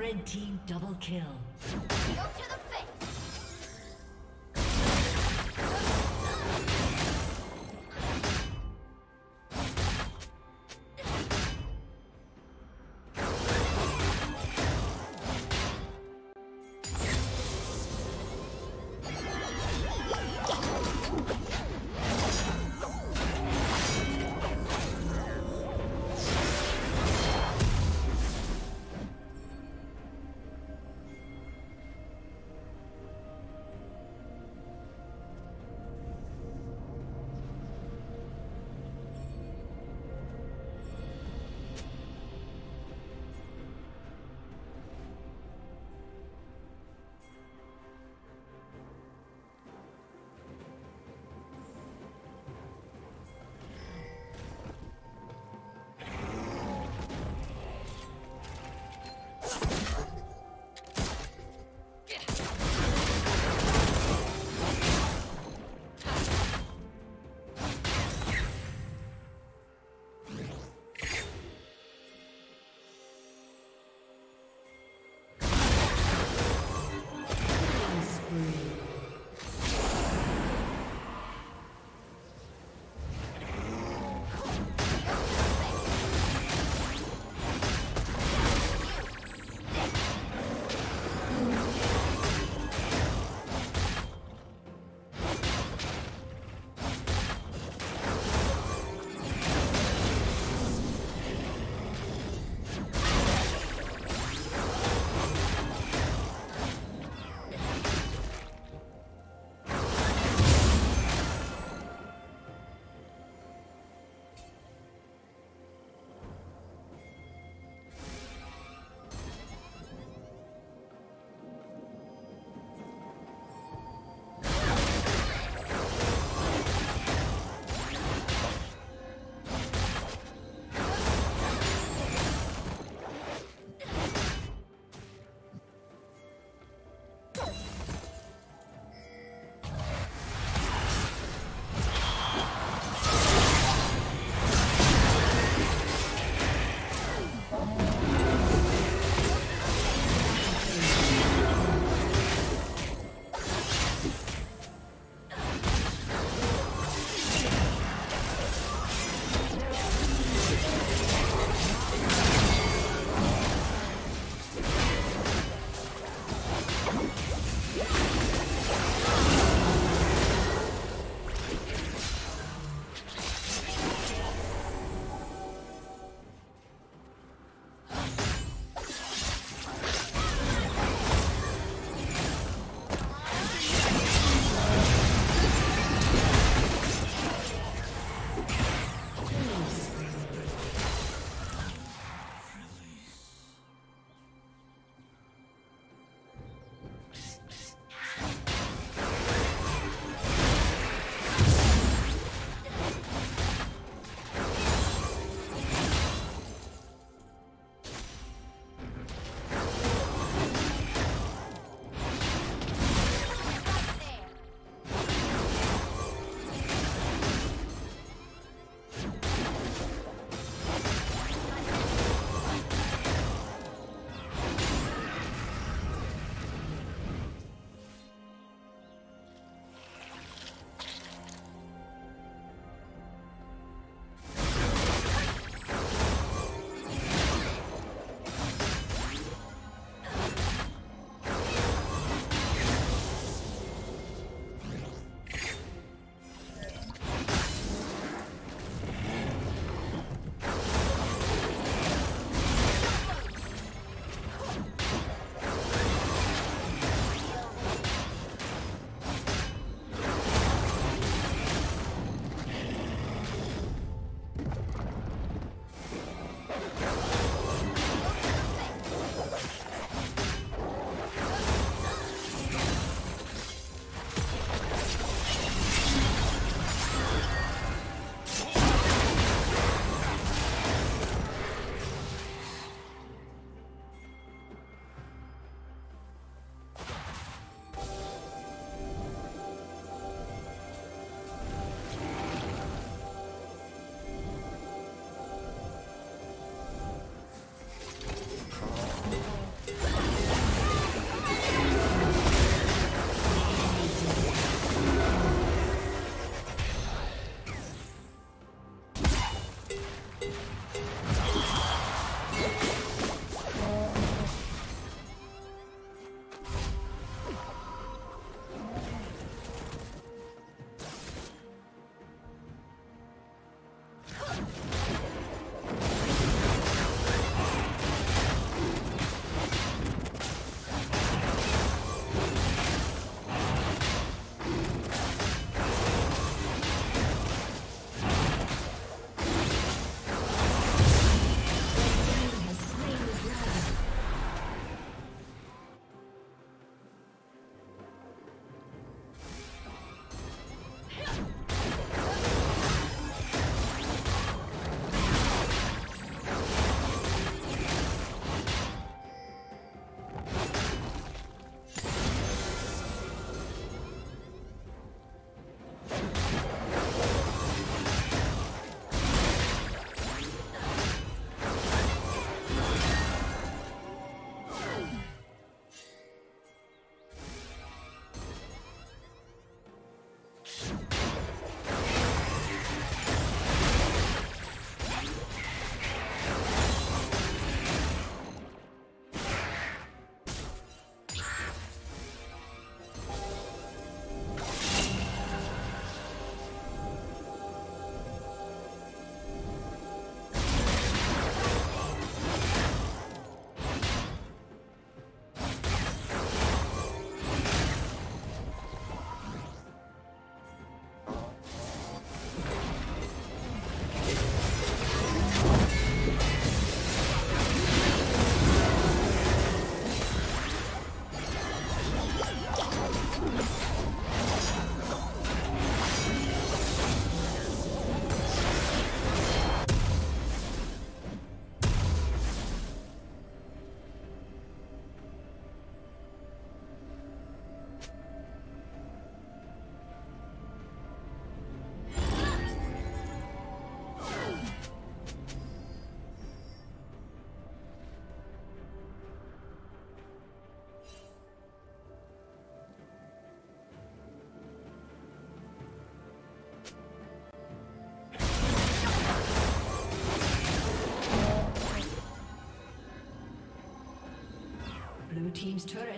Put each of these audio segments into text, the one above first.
Red team double kill. Go to the face!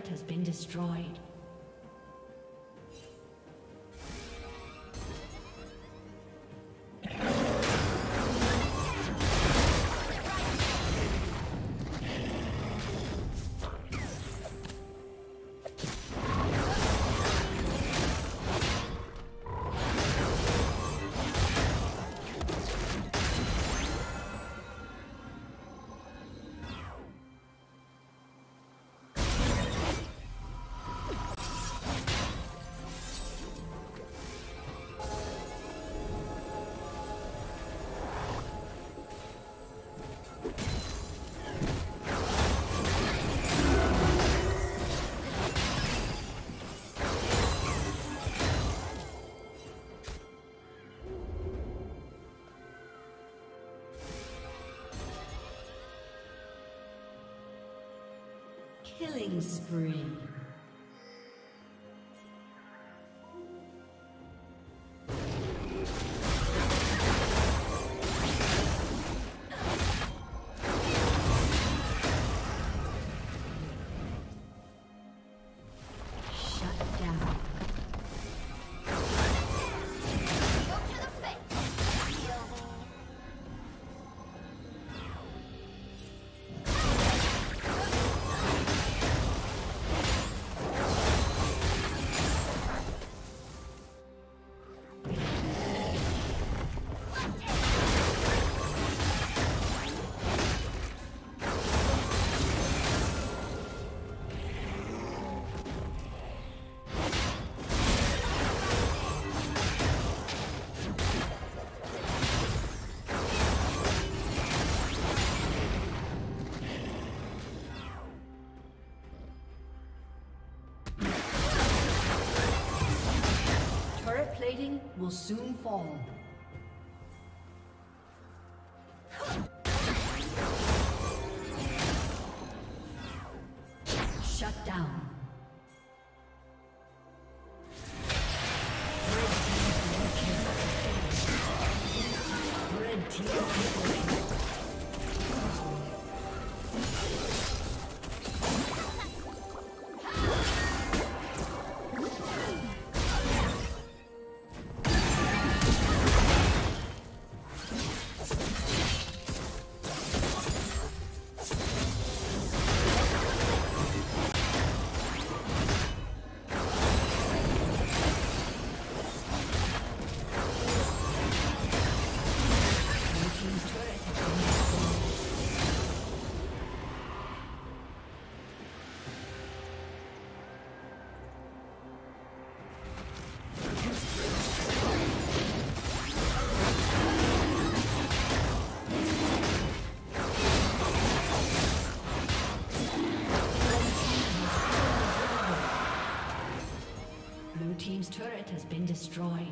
turret has been destroyed. Killing spree. Plating will soon fall. Shut down. Red team double kill. Team's turret has been destroyed.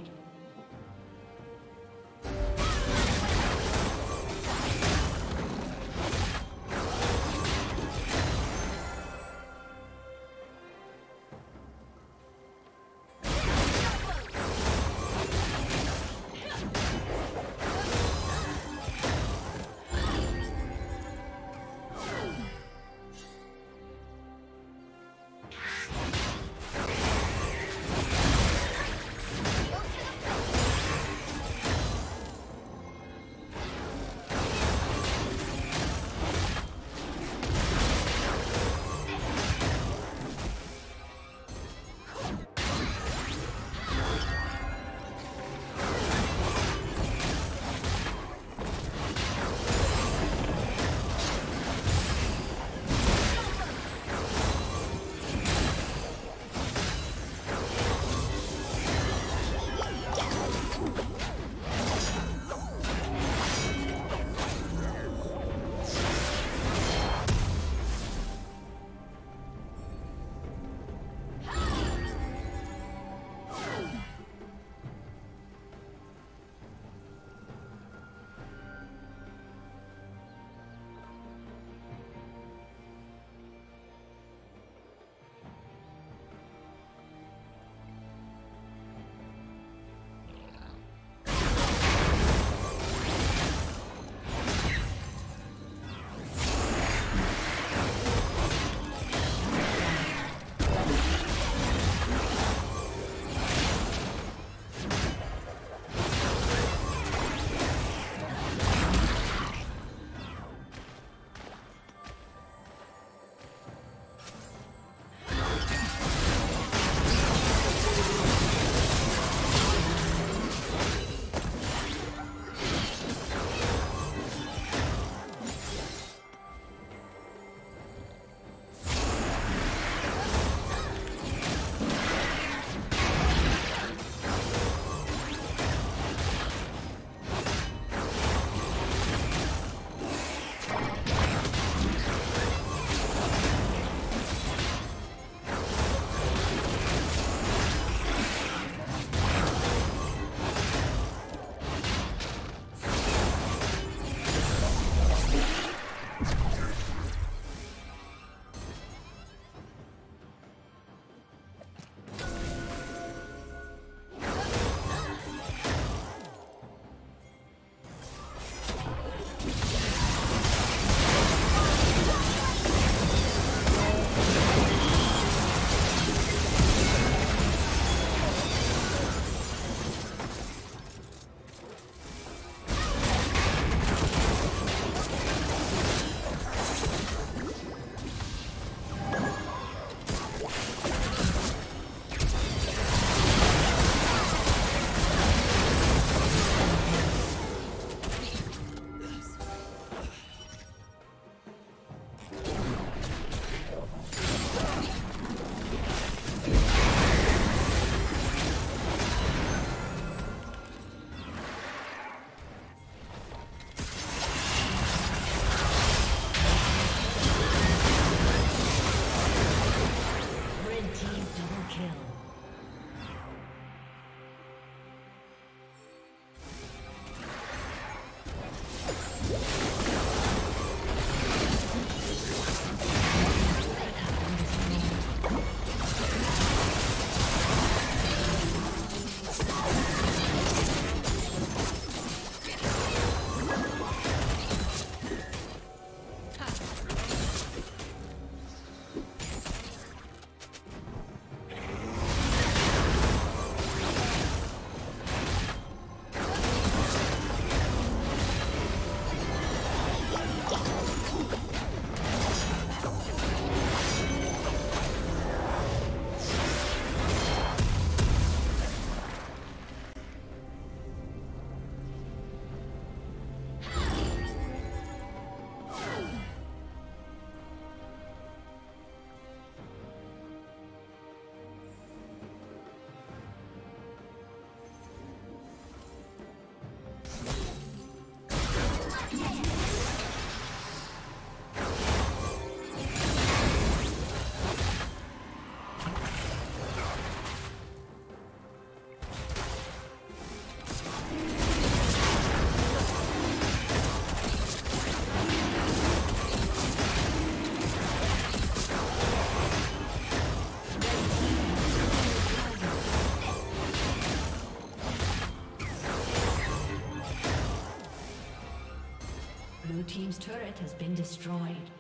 Blue team's turret has been destroyed.